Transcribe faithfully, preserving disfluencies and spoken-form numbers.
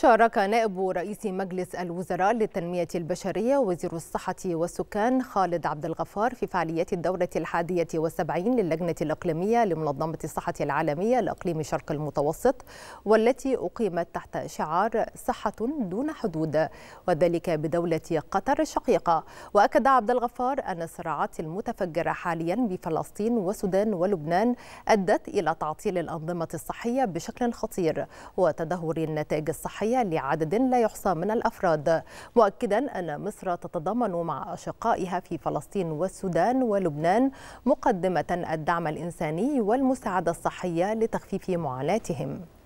شارك نائب رئيس مجلس الوزراء للتنمية البشرية وزير الصحة والسكان خالد عبد الغفار في فعاليات الدورة الحادية والسبعين للجنة الإقليمية لمنظمة الصحة العالمية لإقليم شرق المتوسط، والتي أقيمت تحت شعار صحة دون حدود، وذلك بدولة قطر الشقيقة. وأكد عبد الغفار أن الصراعات المتفجرة حاليا بفلسطين والسودان ولبنان أدت إلى تعطيل الأنظمة الصحية بشكل خطير وتدهور النتائج الصحية لعدد لا يحصى من الأفراد، مؤكدا أن مصر تتضامن مع أشقائها في فلسطين والسودان ولبنان مقدمة الدعم الإنساني والمساعدة الصحية لتخفيف معاناتهم.